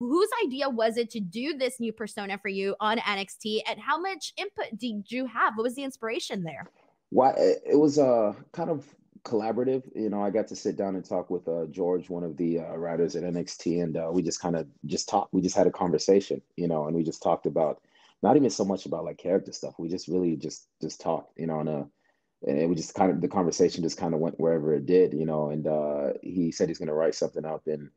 Whose idea was it to do this new persona for you on NXT, and how much input did you have? What was the inspiration there? Why it was kind of collaborative. You know, I got to sit down and talk with George, one of the writers at NXT, and we just kind of just talked. We just had a conversation, you know, and we just talked about not even so much about like character stuff. We just really just talked, you know, and it was just kind of, the conversation just kind of went wherever it did, you know. And he said he's going to write something up and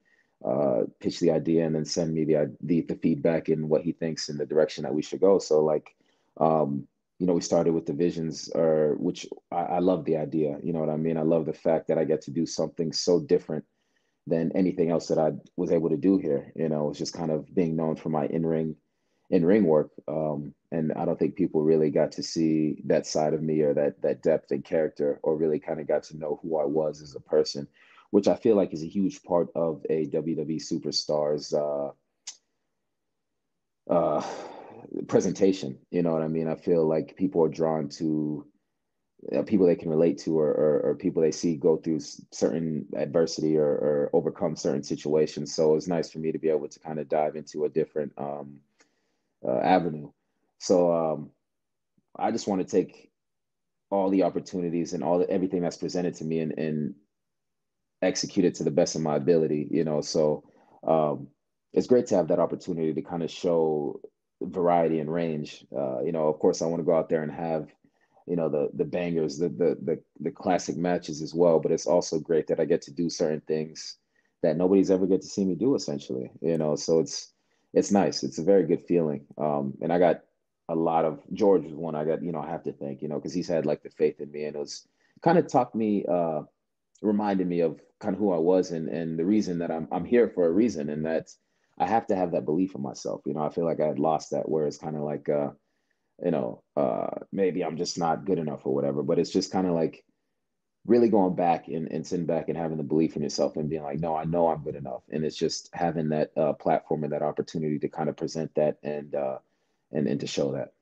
pitch the idea and then send me the feedback and what he thinks in the direction that we should go. So like, you know, we started with the visions, or which I love the idea. You know what I mean? I love the fact that I get to do something so different than anything else that I was able to do here. You know, it's just kind of being known for my in-ring work. And I don't think people really got to see that side of me, or that depth and character, or really kind of got to know who I was as a person, which I feel like is a huge part of a WWE superstar's presentation. You know what I mean? I feel like people are drawn to people they can relate to, or people they see go through certain adversity, or overcome certain situations. So it's nice for me to be able to kind of dive into a different avenue. So I just want to take all the opportunities and everything that's presented to me and execute it to the best of my ability, you know? So it's great to have that opportunity to kind of show variety and range. You know, of course I want to go out there and have, you know, the bangers, the classic matches as well, but it's also great that I get to do certain things that nobody's ever get to see me do, essentially, you know? So it's nice. It's a very good feeling. And I got a lot of, George was one I got, you know, I have to thank, you know, cause he's had like the faith in me, and it was kind of taught me, reminded me of kind of who I was, and the reason that I'm here for a reason, and that's, I have to have that belief in myself. You know, I feel like I had lost that, where it's kind of like, you know, maybe I'm just not good enough or whatever, but it's just kind of like really going back and sitting back and having the belief in yourself and being like, no, I know I'm good enough. And it's just having that platform and that opportunity to kind of present that and to show that.